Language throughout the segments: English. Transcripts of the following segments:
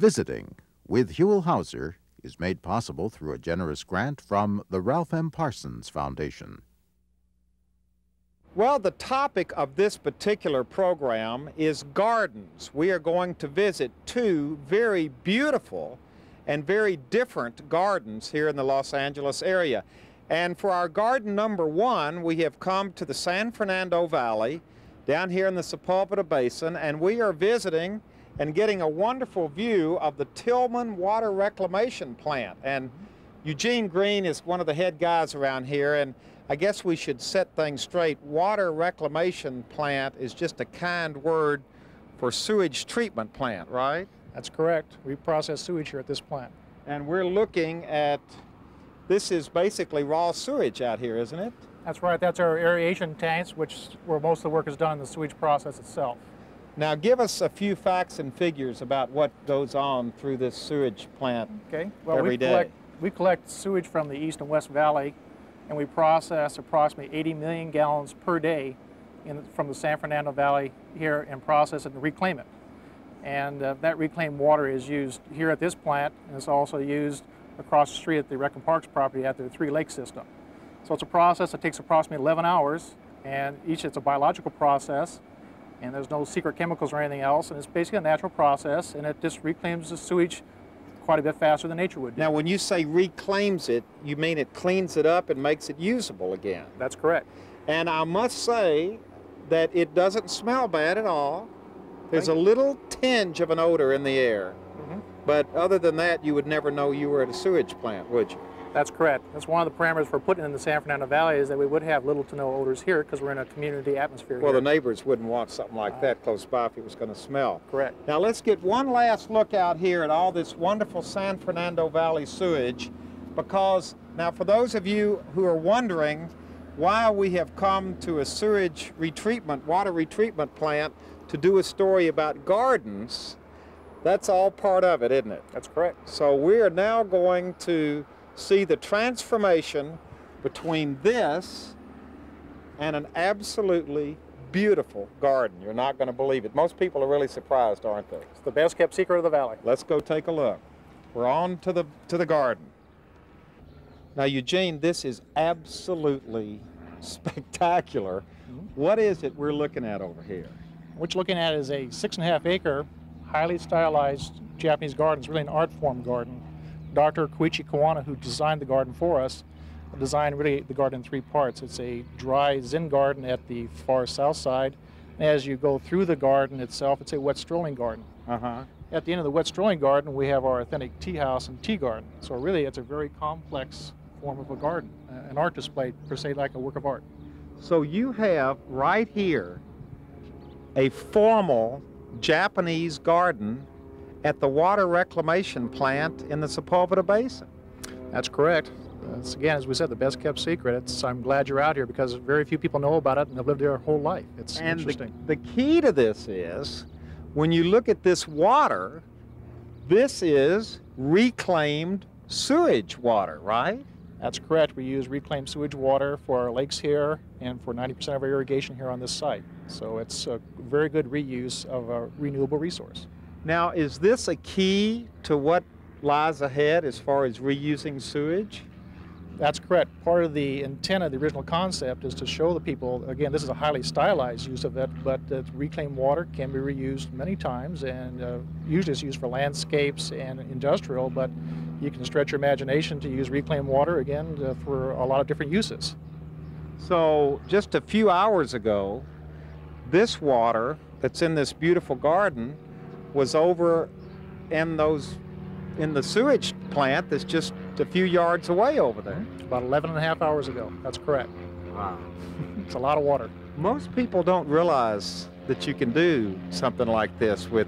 Visiting with Huell Howser is made possible through a generous grant from the Ralph M. Parsons Foundation. Well, the topic of this particular program is gardens. We are going to visit two very beautiful and very different gardens here in the Los Angeles area. And for our garden number one, we have come to the San Fernando Valley, down here in the Sepulveda Basin, and we are visiting and getting a wonderful view of the Tillman Water Reclamation Plant. And Eugene Green is one of the head guys around here, and I guess we should set things straight. Water reclamation plant is just a kind word for sewage treatment plant, right? That's correct. We process sewage here at this plant. And we're looking at, this is basically raw sewage out here, isn't it? That's right. That's our aeration tanks, which where most of the work is done in the sewage process itself. Now give us a few facts and figures about what goes on through this sewage plant every day. We collect sewage from the East and West Valley, and we process approximately 80 million gallons per day from the San Fernando Valley here and process it and reclaim it. And that reclaimed water is used here at this plant, and it's also used across the street at the Rec and Parks property at the Three Lake system. So it's a process that takes approximately 11 hours, and it's a biological process, and there's no secret chemicals or anything else, and it's basically a natural process, and it just reclaims the sewage quite a bit faster than nature would do. Now when you say reclaims it, you mean it cleans it up and makes it usable again? That's correct. And I must say that it doesn't smell bad at all. There's a little tinge of an odor in the air, but other than that, you would never know you were at a sewage plant, would you? That's correct. That's one of the parameters for putting in the San Fernando Valley, is that we would have little to no odors here because we're in a community atmosphere. Well, the neighbors wouldn't want something like that close by if it was going to smell. Correct. Now let's get one last look out here at all this wonderful San Fernando Valley sewage, because now for those of you who are wondering why we have come to a sewage retreatment, water retreatment plant to do a story about gardens, that's all part of it, isn't it? That's correct. So we are now going to see the transformation between this and an absolutely beautiful garden. You're not going to believe it. Most people are really surprised, aren't they? It's the best kept secret of the valley. Let's go take a look. We're on to the garden. Now, Eugene, this is absolutely spectacular. What is it we're looking at over here? What you're looking at is a 6.5 acre, highly stylized Japanese garden. It's really an art form garden. Dr. Koichi Kawana, who designed the garden for us, designed really the garden in three parts. It's a dry Zen garden at the far south side. And as you go through the garden itself, it's a wet strolling garden. At the end of the wet strolling garden, we have our authentic tea house and tea garden. So really, it's a very complex form of a garden, an art display, per se, like a work of art. So you have right here a formal Japanese garden at the water reclamation plant in the Sepulveda Basin. That's correct. That's, again, as we said, the best kept secret. I'm glad you're out here because very few people know about it and have lived there their whole life. It's interesting. The key to this is, when you look at this water, this is reclaimed sewage water, right? That's correct. We use reclaimed sewage water for our lakes here and for 90% of our irrigation here on this site. So it's a very good reuse of a renewable resource. Now, is this a key to what lies ahead as far as reusing sewage? That's correct. Part of the intent of the original concept is to show the people, again, this is a highly stylized use of it, but reclaimed water can be reused many times, and usually it's used for landscapes and industrial, but you can stretch your imagination to use reclaimed water, again, for a lot of different uses. So just a few hours ago, this water that's in this beautiful garden was over in the sewage plant that's just a few yards away over there. About 11 and a half hours ago, that's correct. Wow. It's a lot of water. Most people don't realize that you can do something like this with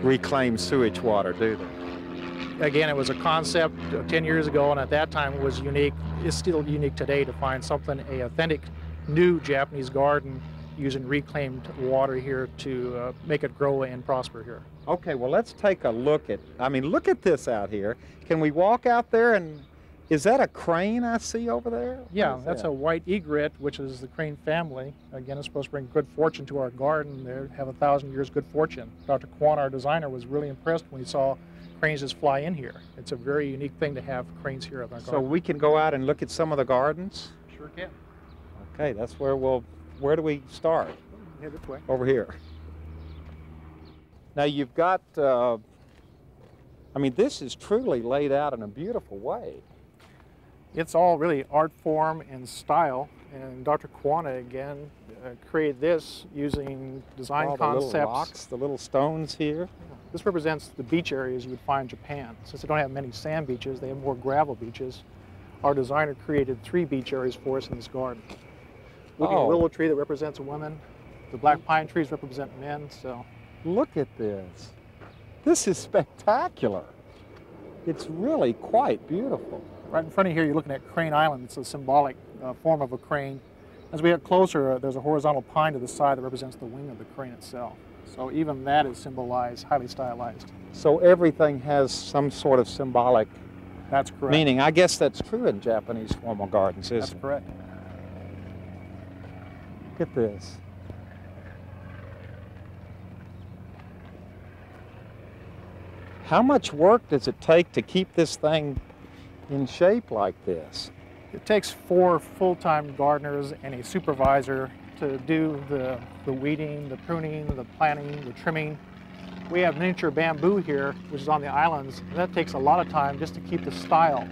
reclaimed sewage water, do they? Again, it was a concept 10 years ago, and at that time it was unique. It's still unique today to find something, an authentic new Japanese garden using reclaimed water here to make it grow and prosper here. Okay, well, let's take a look at, I mean, look at this out here. Can we walk out there? And is that a crane I see over there? Yeah, that's a white egret, which is the crane family. Again, it's supposed to bring good fortune to our garden. They have 1,000 years good fortune. Dr. Kwan, our designer, was really impressed when he saw cranes just fly in here. It's a very unique thing to have cranes here in our garden. So we can go out and look at some of the gardens? Sure can. Okay, that's where we'll, where do we start? Yeah, this way. Over here. Now you've got, I mean, this is truly laid out in a beautiful way. It's all really art form and style, and Dr. Kawana again created this using design concepts. The little rocks, the little stones here. This represents the beach areas you would find in Japan. Since they don't have many sand beaches, they have more gravel beaches. Our designer created 3 beach areas for us in this garden. Look at the willow tree that represents women. The black pine trees represent men, so. Look at this. This is spectacular. It's really quite beautiful. Right in front of here, you're looking at Crane Island. It's a symbolic form of a crane. As we get closer, there's a horizontal pine to the side that represents the wing of the crane itself. So even that is symbolized, highly stylized. So everything has some sort of symbolic that's correct. Meaning. I guess that's true in Japanese formal gardens, isn't it? That's correct. Look at this. How much work does it take to keep this thing in shape like this? It takes 4 full-time gardeners and a supervisor to do the weeding, the pruning, the planting, the trimming. We have miniature bamboo here, which is on the islands, and that takes a lot of time just to keep the style.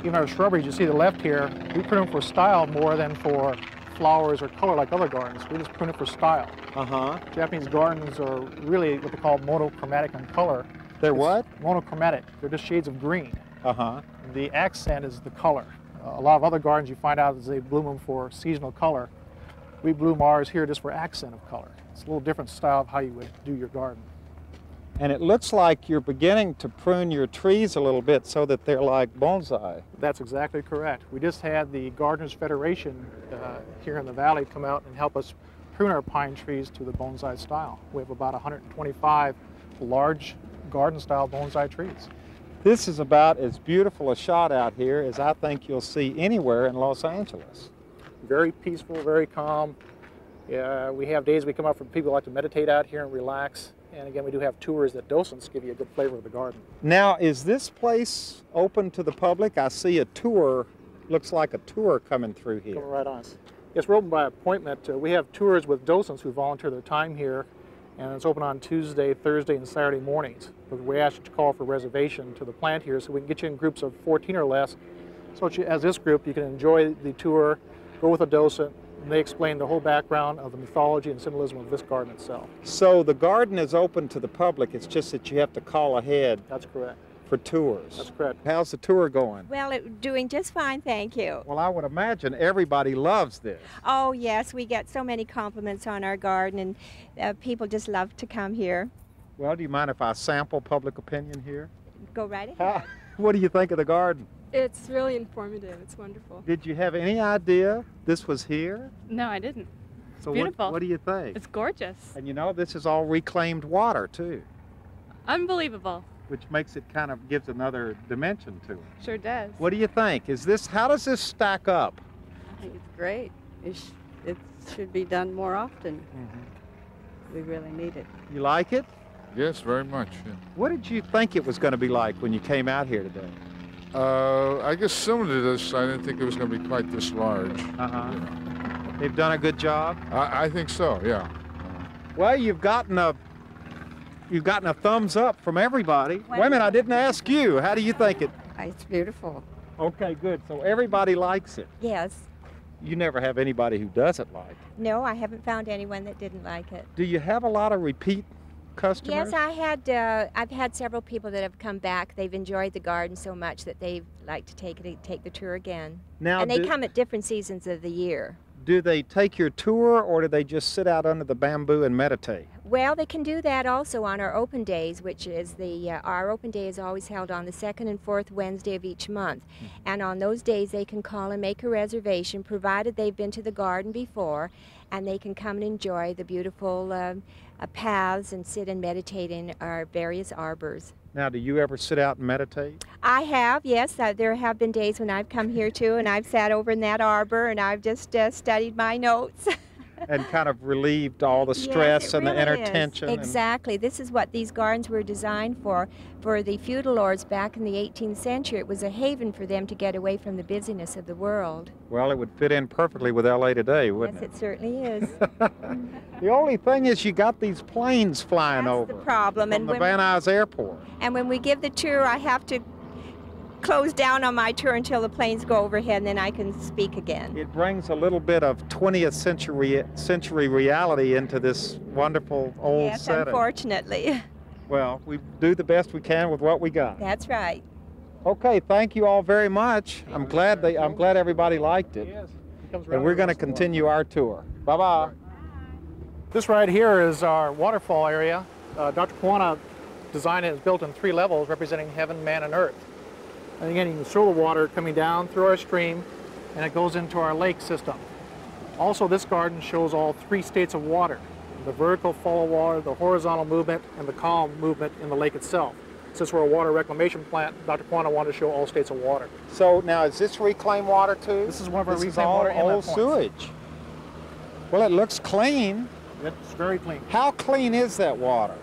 Even our shrubberies, you see the left here, we prune them for style more than for flowers or color like other gardens. We just prune it for style. Uh-huh. Japanese gardens are really what they call monochromatic in color. They're what? Monochromatic. They're just shades of green. Uh-huh. The accent is the color. A lot of other gardens you find out is they bloom them for seasonal color. We bloom ours here just for accent of color. It's a little different style of how you would do your garden. And it looks like you're beginning to prune your trees a little bit so that they're like bonsai. That's exactly correct. We just had the Gardeners Federation here in the valley come out and help us prune our pine trees to the bonsai style. We have about 125 large garden-style bonsai trees. This is about as beautiful a shot out here as I think you'll see anywhere in Los Angeles. Very peaceful, very calm. Yeah, we have days we come out for people who like to meditate out here and relax. And again, we do have tours that docents give you a good flavor of the garden. Now, is this place open to the public? I see a tour, looks like a tour coming through here. Coming right on us. Yes, we're open by appointment. We have tours with docents who volunteer their time here, and it's open on Tuesday, Thursday, and Saturday mornings. But we ask you to call for reservation to the plant here so we can get you in groups of 14 or less. So as this group, you can enjoy the tour, go with a docent, and they explain the whole background of the mythology and symbolism of this garden itself. So the garden is open to the public, it's just that you have to call ahead. That's correct. For tours. That's correct. How's the tour going? Well, it's doing just fine, thank you. Well, I would imagine everybody loves this. Oh, yes, we get so many compliments on our garden, and people just love to come here. Well, do you mind if I sample public opinion here? Go right ahead. What do you think of the garden? It's really informative. It's wonderful. Did you have any idea this was here? No, I didn't. It's so beautiful. What do you think? It's gorgeous. And you know, this is all reclaimed water, too. Unbelievable. Which makes it kind of gives another dimension to it. Sure does. What do you think? Is this, how does this stack up? I think it's great. It should be done more often. Mm-hmm. We really need it. You like it? Yes, very much. Yeah. What did you think it was going to be like when you came out here today? I guess similar to this, I didn't think it was going to be quite this large. Uh-huh. Yeah. They've done a good job? I think so, yeah. Well, you've gotten a thumbs up from everybody. Wait a minute, I didn't ask you. How do you think it? It's beautiful. Okay, good. So everybody likes it? Yes. You never have anybody who doesn't like it? No, I haven't found anyone that didn't like it. Do you have a lot of repeat customers? Yes, I had. I've had several people that have come back. They've enjoyed the garden so much that they like to take the tour again. Now, and they come at different seasons of the year. Do they take your tour, or do they just sit out under the bamboo and meditate? Well, they can do that also on our open days, which is our open day is always held on the 2nd and 4th Wednesday of each month. Mm-hmm. And on those days, they can call and make a reservation, provided they've been to the garden before, and they can come and enjoy the beautiful paths and sit and meditate in our various arbors. Now, do you ever sit out and meditate? I have, yes. There have been days when I've come here, too, and I've sat over in that arbor, and I've just studied my notes. and kind of relieved all the stress and really the inner tension. Exactly. This is what these gardens were designed for. For the feudal lords back in the 18th century, it was a haven for them to get away from the busyness of the world. Well, it would fit in perfectly with L.A. today, wouldn't it? Yes, it certainly is. The only thing is you got these planes flying over. That's the problem. From the Van Nuys Airport. And when we give the tour, I have to close down on my tour until the planes go overhead, and then I can speak again. It brings a little bit of 20th century reality into this wonderful old setting. Yes, unfortunately. Well, we do the best we can with what we got. That's right. Okay, thank you all very much. I'm glad everybody liked it. Yes. And we're going to continue our tour. Bye-bye. This right here is our waterfall area. Dr. Kawana designed it. It's built in 3 levels representing heaven, man, and earth. And again, you can see the water coming down through our stream, and it goes into our lake system. Also, this garden shows all 3 states of water: the vertical fall of water, the horizontal movement, and the calm movement in the lake itself. Since we're a water reclamation plant, Dr. Kawana wanted to show all states of water. So now, is this reclaimed water too? This is one of our reclaimed water inlet points. This is all old sewage. Well, it looks clean. It's very clean. How clean is that water?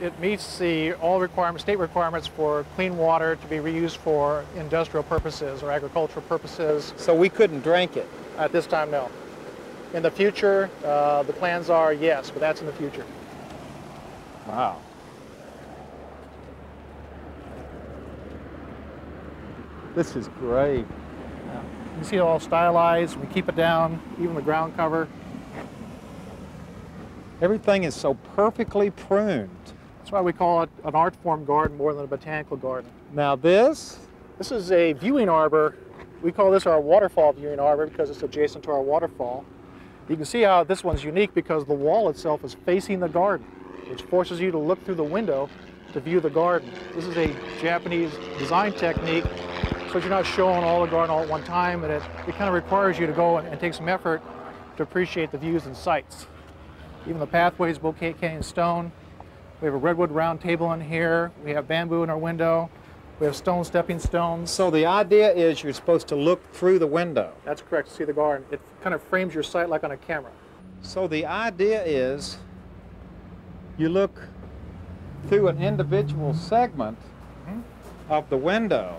It meets all requirements, state requirements for clean water to be reused for industrial purposes or agricultural purposes. So we couldn't drink it? At this time, no. In the future, the plans are yes, but that's in the future. Wow. This is great. Yeah. You can see it all stylized. We keep it down, even the ground cover. Everything is so perfectly pruned. That's why we call it an art form garden more than a botanical garden. Now this? This is a viewing arbor. We call this our waterfall viewing arbor because it's adjacent to our waterfall. You can see how this one's unique because the wall itself is facing the garden, which forces you to look through the window to view the garden. This is a Japanese design technique, so you're not showing all the garden all at one time, and it kind of requires you to go and take some effort to appreciate the views and sights. Even the pathways, bouquet canyon stone. We have a redwood round table in here. We have bamboo in our window. We have stone stepping stones. So the idea is you're supposed to look through the window. That's correct, to see the garden. It kind of frames your sight like on a camera. So the idea is you look through an individual segment of the window.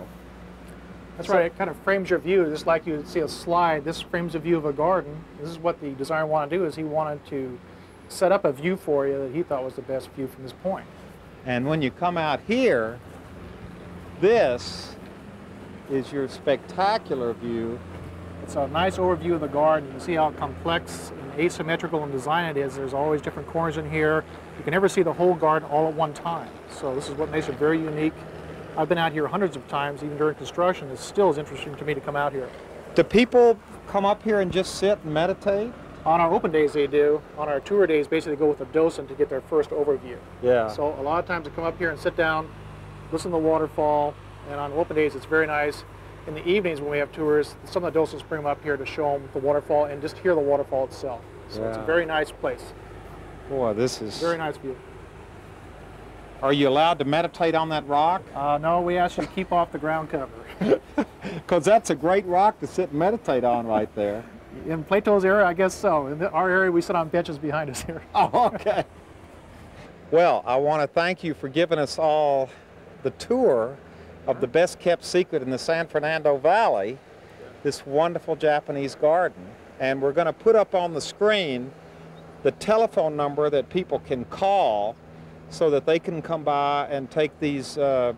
That's right, it kind of frames your view, just like you see a slide. This frames a view of a garden. This is what the designer wanted to do, is he wanted to set up a view for you that he thought was the best view from this point. And when you come out here, this is your spectacular view. It's a nice overview of the garden. You can see how complex and asymmetrical in design it is. There's always different corners in here. You can never see the whole garden all at one time. So this is what makes it very unique. I've been out here hundreds of times, even during construction. It still is interesting to me to come out here. Do people come up here and just sit and meditate? On our open days, they do. On our tour days, basically, they go with a docent to get their first overview. Yeah. So a lot of times they come up here and sit down, listen to the waterfall, and on open days, it's very nice. In the evenings when we have tours, some of the docents bring them up here to show them the waterfall and just hear the waterfall itself. So it's a very nice place. Boy, this is... Very nice view. Are you allowed to meditate on that rock? No, we ask you to keep off the ground cover. Because that's a great rock to sit and meditate on right there. In Plato's area, I guess so. In our area, we sit on benches behind us here. Oh, okay. Well, I want to thank you for giving us all the tour of the best-kept secret in the San Fernando Valley, this wonderful Japanese garden. And we're going to put up on the screen the telephone number that people can call so that they can come by and take these, the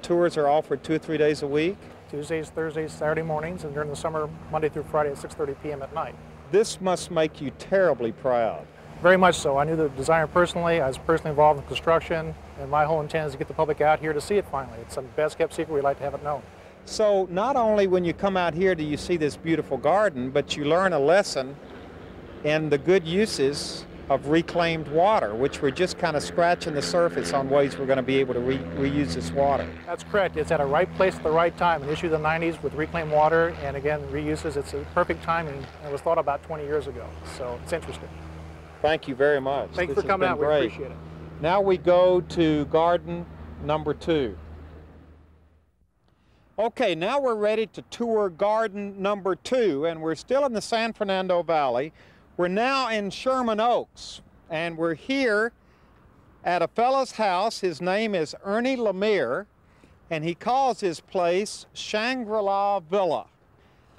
tours are offered 2 or 3 days a week. Tuesdays, Thursdays, Saturday mornings, and during the summer, Monday through Friday at 6:30 p.m. at night. This must make you terribly proud. Very much so. I knew the designer personally. I was personally involved in construction, and my whole intent is to get the public out here to see it finally. It's the best-kept secret. We'd like to have it known. So not only when you come out here do you see this beautiful garden, but you learn a lesson in the good uses of reclaimed water, which we're just kind of scratching the surface on ways we're going to be able to reuse this water. That's correct. It's at a right place at the right time. An issue of the 90s with reclaimed water and, again, reuses. It's a perfect timing, and it was thought about 20 years ago. So it's interesting. Thank you very much. Thanks for coming out. We appreciate it. Now we go to garden number 2. Okay, now we're ready to tour garden number 2, and we're still in the San Fernando Valley. We're now in Sherman Oaks, and we're here at a fellow's house. His name is Ernie LaMere, and he calls his place Shangri-La Villa.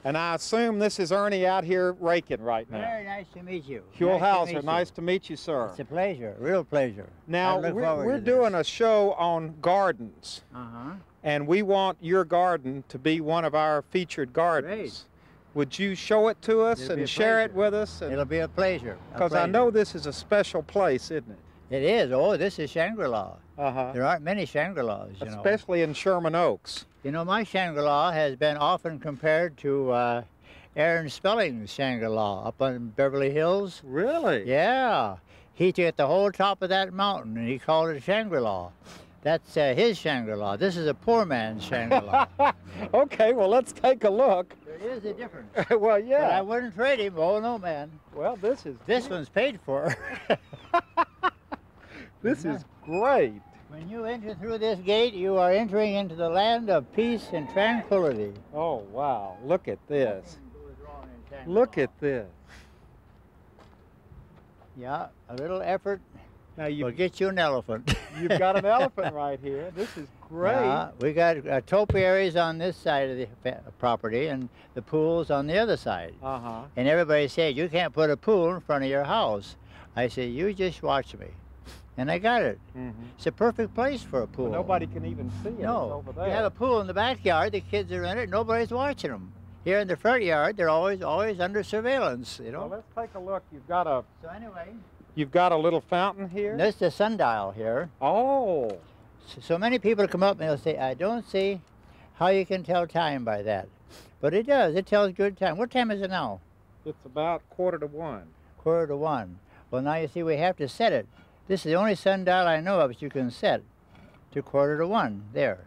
And I assume this is Ernie out here raking right now. Very nice to meet you. Huell Howser, nice to meet you, sir. It's a pleasure, real pleasure. Now, we're doing a show on gardens, and we want your garden to be one of our featured gardens. Great. Would you show it to us and share it with us? It'll be a pleasure. Because I know this is a special place, isn't it? It is. Oh, this is Shangri-La. There aren't many Shangri-Las, you know. Especially in Sherman Oaks. You know, my Shangri-La has been often compared to Aaron Spelling's Shangri-La up on Beverly Hills. Really? Yeah. He took the whole top of that mountain, and he called it Shangri-La. That's his Shangri-La. This is a poor man's Shangri-La. Okay, well, let's take a look. There is a difference. Well, yeah. But I wouldn't trade him. Oh, no, man. Well, this one's paid for. This is great. When you enter through this gate, you are entering into the land of peace and tranquility. Oh, wow. Look at this. Look at this. Yeah, a little effort. Now we'll get you an elephant. You've got an elephant right here. This is great. We got topiaries on this side of the property and the pools on the other side. And everybody said, you can't put a pool in front of your house. I said, you just watch me. And I got it. It's a perfect place for a pool. Well, nobody can even see it. No. It's over there. You have a pool in the backyard. The kids are in it. Nobody's watching them. Here in the front yard, they're always under surveillance. You know. Well, let's take a look. You've got a... So anyway... You've got a little fountain here? There's the sundial here. Oh. So many people come up and they'll say, I don't see how you can tell time by that. But it does. It tells good time. What time is it now? It's about 1:45. 1:45. Well, now you see we have to set it. This is the only sundial I know of that you can set to 1:45 there.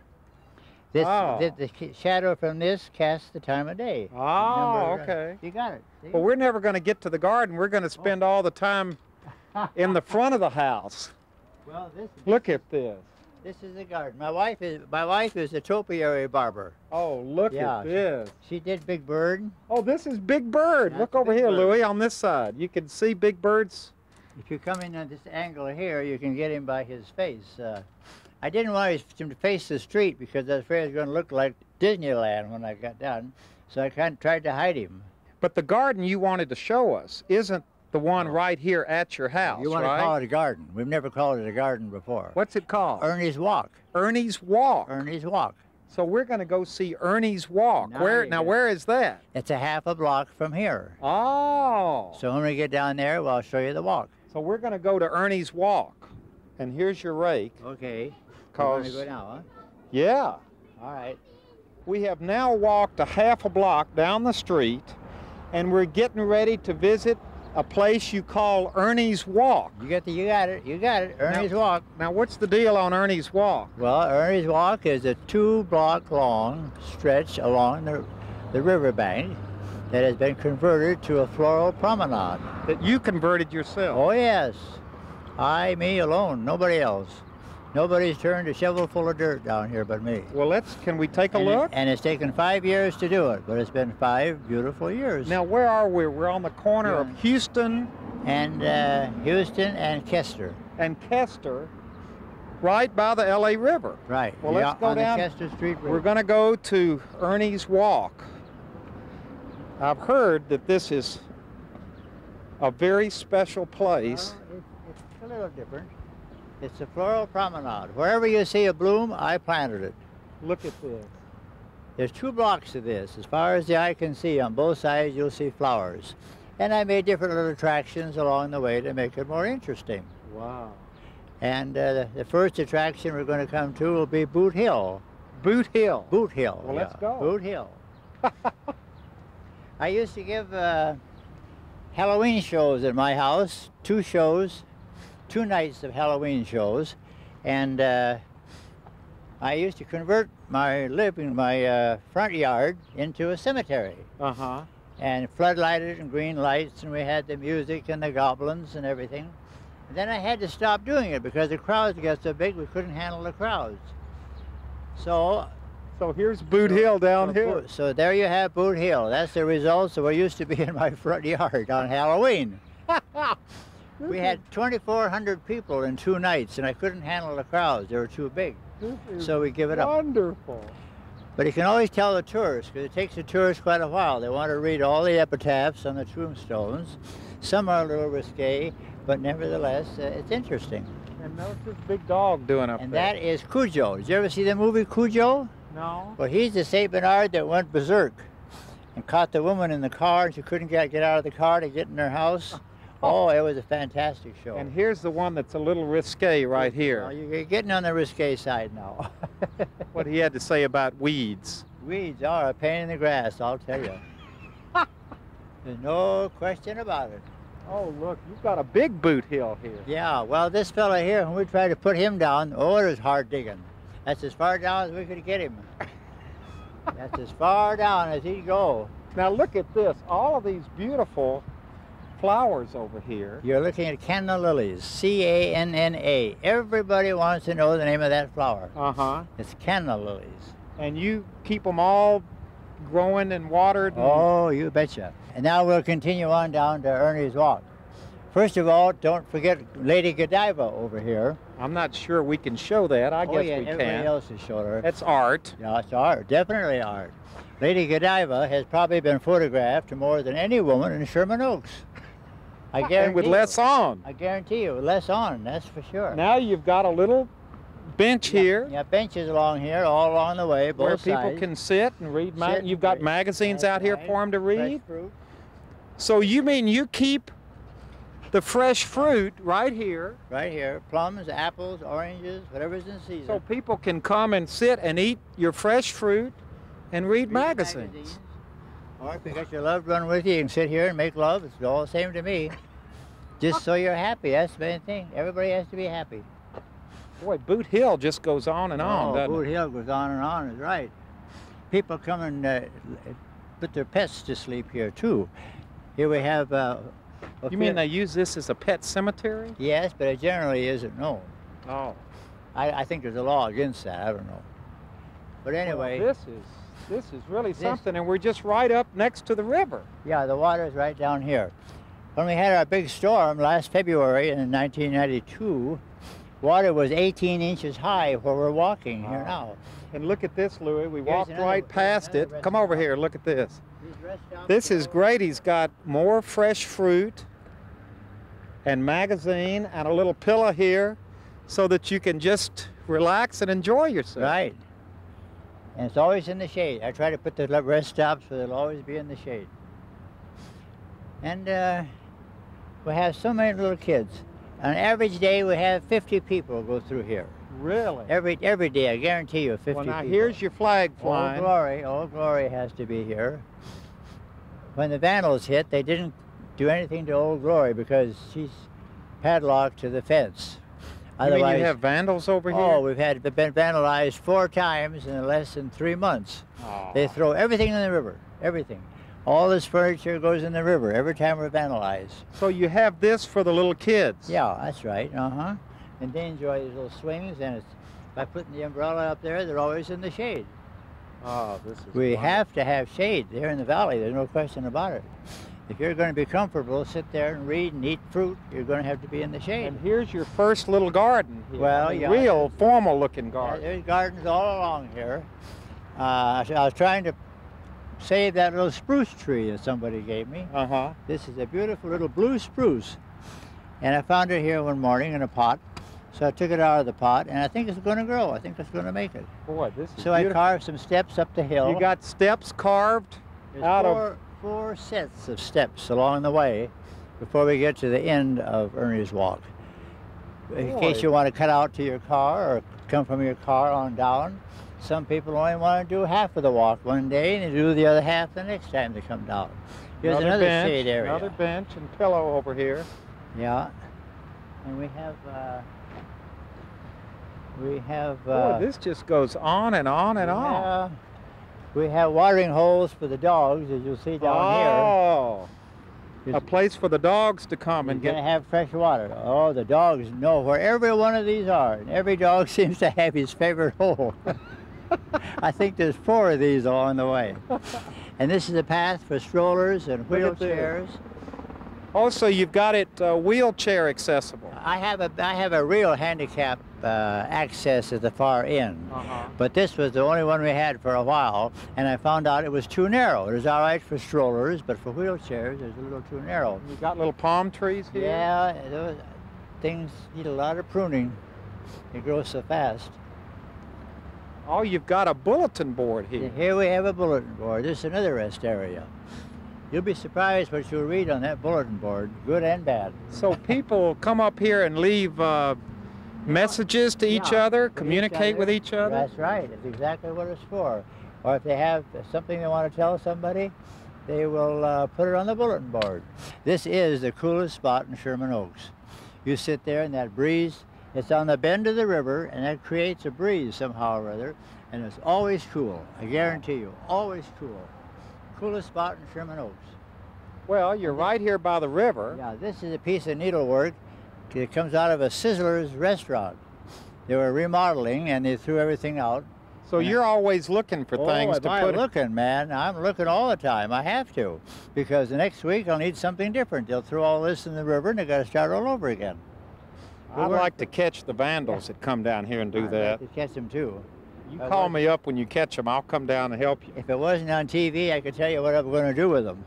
The shadow from this casts the time of day. Oh, okay. You got it. See? Well, we're never going to get to the garden. We're going to spend all the time in the front of the house. Well, look at this. This is the garden. My wife is a topiary barber. Oh, look at this. She did Big Bird. Oh, this is Big Bird. Look over here, Louis, on this side. You can see Big Bird's. If you come in at this angle here, you can get him by his face. I didn't want him to face the street because I was afraid it was going to look like Disneyland when I got done. So I kind of tried to hide him. But the garden you wanted to show us isn't the one right here at your house, You want to call it a garden. We've never called it a garden before. What's it called? Ernie's Walk. Ernie's Walk. Ernie's Walk. So we're going to go see Ernie's Walk. Now, where is that? It's a half a block from here. Oh. So when we get down there, well, I'll show you the walk. So we're going to go to Ernie's Walk. And here's your rake. Okay. We're going to go now, huh? Yeah. All right. We have now walked a half a block down the street, and we're getting ready to visit a place you call Ernie's Walk. You got it, Ernie's Walk. Now, what's the deal on Ernie's Walk? Well, Ernie's Walk is a 2-block-long stretch along the riverbank that has been converted to a floral promenade. That you converted yourself? Oh, yes. Me alone, nobody else. Nobody's turned a shovel full of dirt down here but me. Well, can we take a look? And it's taken 5 years to do it, but it's been 5 beautiful years. Now, where are we? We're on the corner of Houston. And Houston and Kester. And Kester, right by the L.A. River. Right. Well, let's go down. The Kester Street River. We're going to go to Ernie's Walk. I've heard that this is a very special place. Well, it's a little different. It's a floral promenade. Wherever you see a bloom, I planted it. Look at this. There's 2 blocks of this. As far as the eye can see, on both sides you'll see flowers. And I made different little attractions along the way to make it more interesting. Wow. And the first attraction we're going to come to will be Boot Hill. Boot Hill? Boot Hill. Well, let's go. Boot Hill. I used to give Halloween shows at my house, 2 nights of Halloween shows, and I used to convert my front yard into a cemetery. And floodlighted and green lights, and we had the music and the goblins and everything. And then I had to stop doing it because the crowds got so big we couldn't handle the crowds. So So here's Boot Hill down here. So there you have Boot Hill. That's the results of what used to be in my front yard on Halloween. We had 2,400 people in 2 nights, and I couldn't handle the crowds. They were too big. So we give it up. Wonderful. But you can always tell the tourists, because it takes the tourists quite a while. They want to read all the epitaphs on the tombstones. Some are a little risque, but nevertheless, it's interesting. And notice this big dog doing up there. And that is Cujo. Did you ever see the movie Cujo? No. Well, he's the St. Bernard that went berserk and caught the woman in the car, and she couldn't get out of the car to get in her house. Oh, it was a fantastic show. And here's the one that's a little risque right here. Well, you're getting on the risque side now. What he had to say about weeds. Weeds are a pain in the grass, I'll tell you. There's no question about it. Oh, look, you've got a big Boot Hill here. Yeah, well, this fella here, when we tried to put him down, oh, it was hard digging. That's as far down as we could get him. That's as far down as he'd go. Now, look at this. All of these beautiful flowers over here. You're looking at canna lilies, C-A-N-N-A. Everybody wants to know the name of that flower. Uh-huh. It's canna lilies. And you keep them all growing and watered? And oh, you betcha. And now we'll continue on down to Ernie's Walk. First of all, don't forget Lady Godiva over here. I'm not sure we can show that. I guess we can. Everybody else has shown her. That's art. Yeah, it's art. Definitely art. Lady Godiva has probably been photographed more than any woman in Sherman Oaks. I guarantee and with less on. I guarantee you, less on, that's for sure. Now you've got a little bench here. Yeah, benches along here, all along the way, both sides. Where people can sit and read. You've got magazines out here for them to read. So you mean you keep the fresh fruit right here? Right here, plums, apples, oranges, whatever's in season. So people can come and sit and eat your fresh fruit and read magazines. Or if you got your loved one with you, you can sit here and make love. It's all the same to me. Just so you're happy. That's the main thing. Everybody has to be happy. Boy, Boot Hill just goes on and on, doesn't it? Boot Hill goes on and on, is right. People come and put their pets to sleep here, too. Here we have... you mean they use this as a pet cemetery? Yes, but it generally isn't known. Oh. I think there's a law against that. I don't know. But anyway... Well, this is really something, and we're just right up next to the river. Yeah, the water's right down here. When we had our big storm last February in 1992, water was 18 inches high where we're walking here now. And look at this, Louis. We walked right past it. Come over here. Look at this. This is great. He's got more fresh fruit and magazine and a little pillow here so that you can just relax and enjoy yourself. Right. And it's always in the shade. I try to put the rest stops so they'll always be in the shade. And we have so many little kids. On an average day, we have 50 people go through here. Really? Every day, I guarantee you, 50 people. Well, now, here's your flag flying. Old Glory has to be here. When the vandals hit, they didn't do anything to Old Glory because she's padlocked to the fence. Otherwise, you mean you have vandals over here? Oh, we've had been vandalized 4 times in less than 3 months. Aww. They throw everything in the river, everything. All this furniture goes in the river every time we're vandalized. So you have this for the little kids? Yeah, that's right, uh-huh. And they enjoy these little swings, and it's, by putting the umbrella up there, they're always in the shade. Oh, this is We wonderful. Have to have shade here in the valley, there's no question about it. If you're going to be comfortable, sit there and read and eat fruit, you're going to have to be in the shade. And here's your first little garden here. Well, yeah. Real formal-looking garden. There's gardens all along here. I was trying to save that little spruce tree that somebody gave me. Uh-huh. This is a beautiful little blue spruce. And I found it here one morning in a pot. So I took it out of the pot, and I think it's going to grow. I think it's going to make it. Boy, this is beautiful. I carved some steps up the hill. You got steps carved out of... 4 sets of steps along the way before we get to the end of Ernie's Walk. In case you want to cut out to your car or come from your car on down, some people only want to do half of the walk one day and they do the other half the next time they come down. Here's another shade area. Another bench and pillow over here. Yeah. And we have... this just goes on and on and on. We have watering holes for the dogs, as you'll see down here. Oh, a place for the dogs to come and get. You're going to have fresh water. Oh, the dogs know where every one of these are, and every dog seems to have his favorite hole. I think there's 4 of these along the way. And this is a path for strollers and wheelchairs. Also, you've got it wheelchair accessible. I have a real handicap access at the far end, but this was the only one we had for a while, and I found out it was too narrow. It was all right for strollers, but for wheelchairs, it's a little too narrow. You've got little palm trees here? Yeah, those things need a lot of pruning. They grow so fast. Oh, you've got a bulletin board here. Here we have a bulletin board. This is another rest area. You'll be surprised what you'll read on that bulletin board, good and bad. So people come up here and leave messages to each other, communicate with each other? That's right. That's exactly what it's for. Or if they have something they want to tell somebody, they will put it on the bulletin board. This is the coolest spot in Sherman Oaks. You sit there in that breeze. It's on the bend of the river, and that creates a breeze somehow or other, and it's always cool. I guarantee you, always cool. Coolest spot in Sherman Oaks. Well, you're right here by the river. Yeah, this is a piece of needlework that comes out of a Sizzler's restaurant. They were remodeling, and they threw everything out. So you're always looking for things to put. I'm looking, man. I'm looking all the time. I have to, because the next week I'll need something different. They'll throw all this in the river, and they've got to start all over again. I'd like to catch the vandals that come down here and do that. I'd like to catch them, too. You call me up when you catch them. I'll come down and help you. If it wasn't on TV, I could tell you what I'm going to do with them.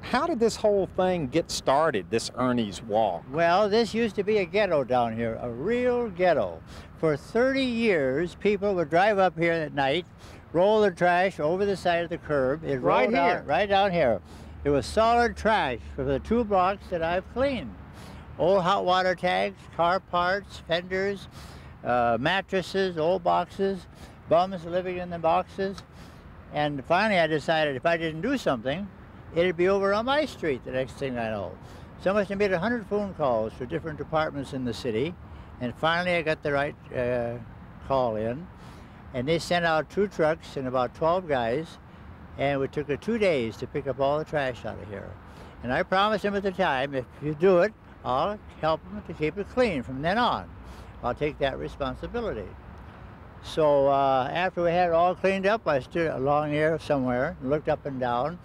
How did this whole thing get started, this Ernie's Walk? Well, this used to be a ghetto down here, a real ghetto. For 30 years, people would drive up here at night, roll their trash over the side of the curb. It rolled out, right down here. It was solid trash for the 2 blocks that I've cleaned. Old hot water tags, car parts, fenders, mattresses, old boxes, bums living in the boxes. And finally I decided if I didn't do something, it'd be over on my street the next thing I know. So I made 100 phone calls to different departments in the city. And finally I got the right call in. And they sent out 2 trucks and about 12 guys. And it took 2 days to pick up all the trash out of here. And I promised them at the time, if you do it, I'll help them to keep it clean from then on. I'll take that responsibility. So after we had it all cleaned up, I stood along here somewhere, looked up and down,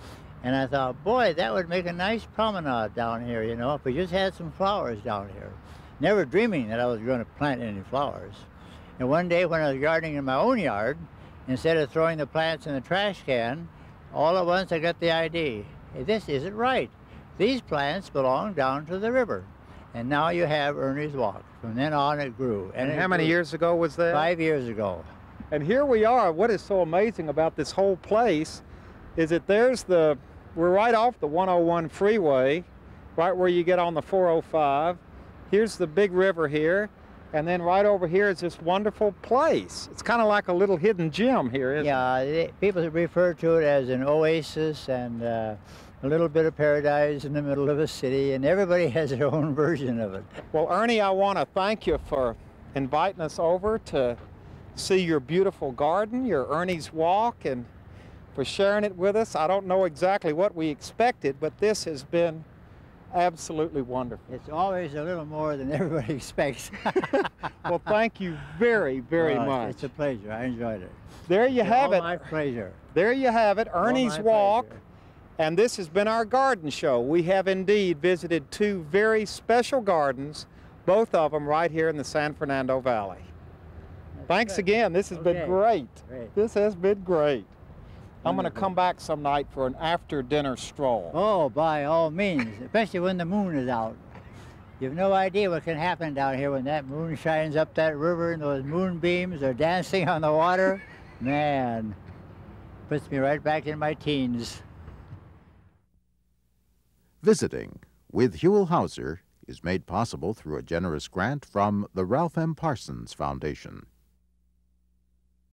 and I thought, boy, that would make a nice promenade down here, you know, if we just had some flowers down here. Never dreaming that I was going to plant any flowers. And one day when I was gardening in my own yard, instead of throwing the plants in the trash can, all at once I got the idea, hey, this isn't right. These plants belong down to the river. And now you have Ernie's Walk. From then on, it grew. And how many years ago was that? 5 years ago. And here we are. What is so amazing about this whole place is that there's the, we're right off the 101 freeway, right where you get on the 405. Here's the big river here. And then right over here is this wonderful place. It's kind of like a little hidden gem here, isn't it? Yeah, people refer to it as an oasis and a little bit of paradise in the middle of a city, and everybody has their own version of it. Well, Ernie, I want to thank you for inviting us over to see your beautiful garden, your Ernie's Walk, and for sharing it with us. I don't know exactly what we expected, but this has been absolutely wonderful. It's always a little more than everybody expects. Well, thank you very, very much. It's a pleasure. I enjoyed it. There you have it. My pleasure. There you have it, Ernie's Walk. Pleasure. And this has been our garden show. We have indeed visited 2 very special gardens, both of them right here in the San Fernando Valley. Thanks again. This has been great. This has been great. I'm going to come back some night for an after-dinner stroll. Oh, by all means, especially when the moon is out. You've no idea what can happen down here when that moon shines up that river and those moonbeams are dancing on the water. Man, puts me right back in my teens. Visiting with Huell Howser is made possible through a generous grant from the Ralph M. Parsons Foundation.